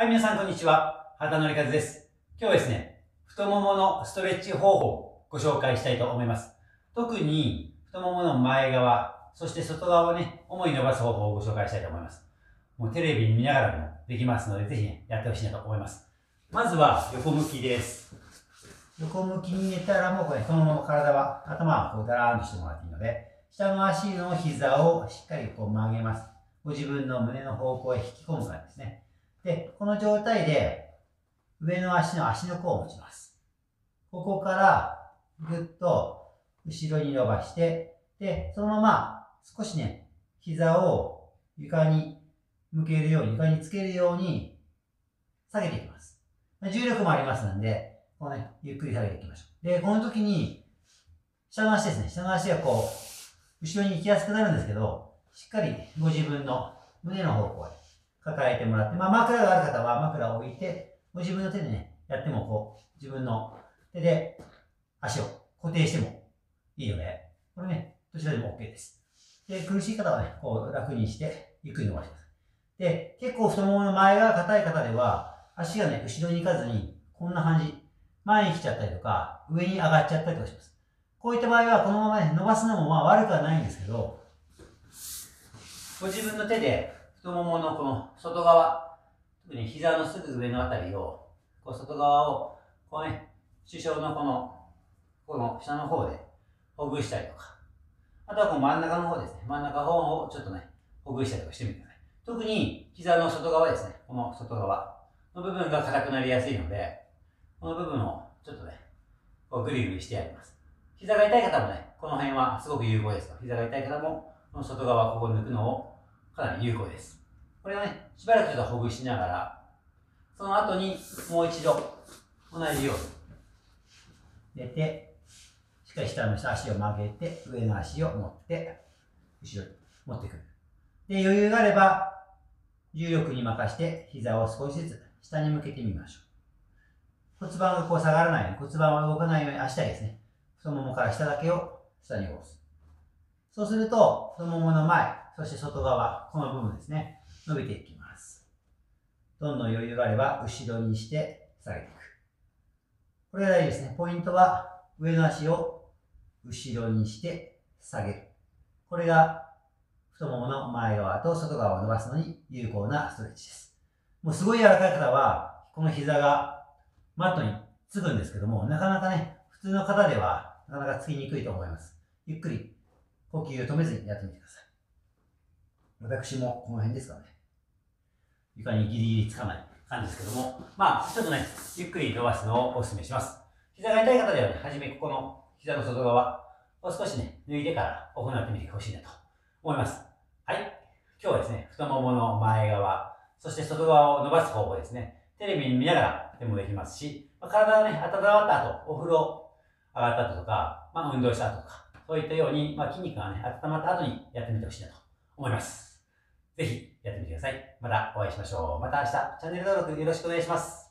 はい、皆さんこんにちは。畑典和です。今日はですね、太もものストレッチ方法をご紹介したいと思います。特に太ももの前側、そして外側をね、主に伸ばす方法をご紹介したいと思います。もうテレビ見ながらでもできますので、ぜひね、やってほしいなと思います。まずは横向きです。横向きに寝たらもうこれ、そのまま体は、頭をこうダラーンとしてもらっていいので、下の足の膝をしっかりこう曲げます。ご自分の胸の方向へ引き込む感じですね。で、この状態で上の足の甲を持ちます。ここからぐっと後ろに伸ばして、で、そのまま少しね、膝を床に向けるように、床につけるように下げていきます。重力もありますので、こうね、ゆっくり下げていきましょう。で、この時に下の足ですね、下の足がこう、後ろに行きやすくなるんですけど、しっかりご自分の胸の方向へ。抱えてもらって、まあ、枕がある方は枕を置いて、ご自分の手でね、やってもこう、自分の手で足を固定してもいいので、これね、どちらでも OK です。で、苦しい方はね、こう楽にして、ゆっくり伸ばしてください。で、結構太ももの前が硬い方では、足がね、後ろに行かずに、こんな感じ、前に来ちゃったりとか、上に上がっちゃったりとかします。こういった場合は、このままね、伸ばすのもまあ悪くはないんですけど、ご自分の手で、太もものこの外側、特に膝のすぐ上のあたりを、こう外側を、こうね、主掌のこの下の方でほぐしたりとか、あとはこの真ん中の方ですね。真ん中の方をちょっとね、ほぐしたりとかしてみてください。特に膝の外側ですね。この外側の部分が硬くなりやすいので、この部分をちょっとね、こうグリグリしてやります。膝が痛い方もね、この辺はすごく有効です。膝が痛い方も、この外側をここ抜くのを、かなり有効です。これをね、しばらくちょっとほぐしながら、その後にもう一度同じように出て、しっかり下の足を曲げて、上の足を持って、後ろに持ってくる。で、余裕があれば、重力に任せて、膝を少しずつ下に向けてみましょう。骨盤がこう下がらないように、骨盤は動かないように足だけですね。太ももから下だけを下に下ろす。そうすると、太ももの前、そして外側、この部分ですね、伸びていきます。どんどん余裕があれば、後ろにして下げていく。これが大事ですね。ポイントは、上の足を後ろにして下げる。これが、太ももの前側と外側を伸ばすのに有効なストレッチです。もうすごい柔らかい方は、この膝がマットにつくんですけども、なかなかね、普通の方では、なかなかつきにくいと思います。ゆっくり呼吸を止めずにやってみてください。私もこの辺ですからね。床にギリギリつかない感じですけども、まあ、ちょっとね、ゆっくり伸ばすのをお勧めします。膝が痛い方ではね、はじめここの膝の外側を少しね、抜いてから行ってみてほしいなと思います。はい。今日はですね、太ももの前側、そして外側を伸ばす方法ですね。テレビ見ながらでもできますし、体をね、温まった後、お風呂上がった後とか、まあ、運動した後とか、そういったように、まあ、筋肉がね、温まった後にやってみてほしいなと思います。ぜひやってみてください。またお会いしましょう。また明日、チャンネル登録よろしくお願いします。